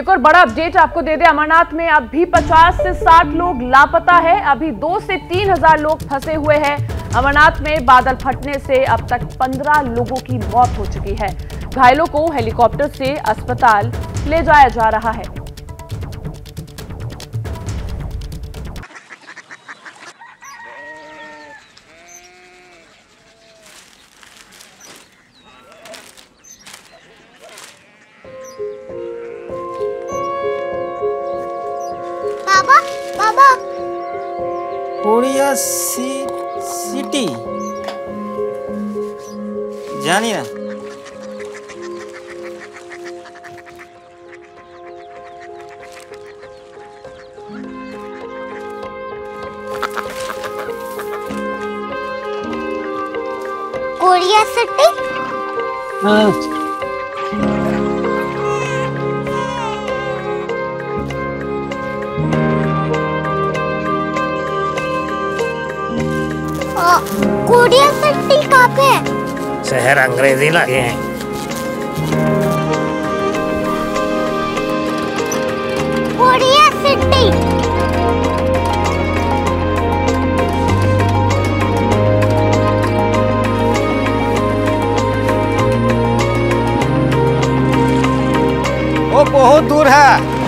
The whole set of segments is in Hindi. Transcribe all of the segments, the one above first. एक और बड़ा अपडेट आपको दे दें, अमरनाथ में अब भी 50 से 60 लोग लापता है। अभी 2 से 3 हजार लोग फंसे हुए हैं। अमरनाथ में बादल फटने से अब तक 15 लोगों की मौत हो चुकी है। घायलों को हेलीकॉप्टर से अस्पताल ले जाया जा रहा है। पूर्णिया सिटी जानी ना पूर्णिया सिटी। हाँ शहर अंग्रेजी लगे हैं। कोडिया सिटी। वो बहुत दूर है।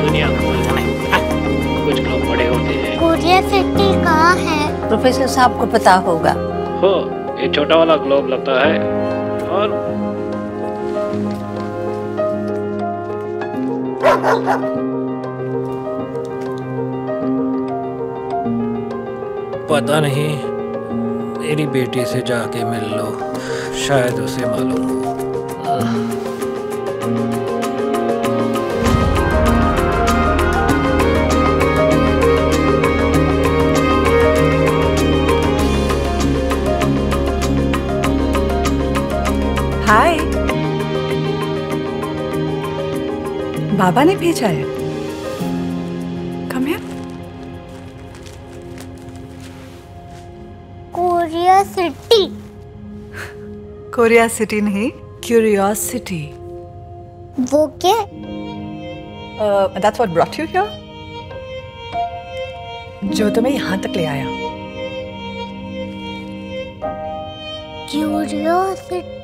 दुनिया कुछ लोग बड़े होते हैं। कोरिया सिटी कहाँ है? प्रोफेसर साहब को पता होगा। हो, ये छोटा वाला ग्लोब लगता है। और पता नहीं, मेरी बेटी से जाके मिल लो, शायद उसे मालूम हो। हाय, बाबा ने भेजा है। Come here. Korea city. Korea city नहीं, क्यूरियोसिटी। वो क्या? That's what brought you here? जो तुम्हें यहाँ तक ले आया। क्यूरियोसिटी।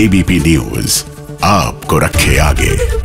ABP News आपको रखे आगे।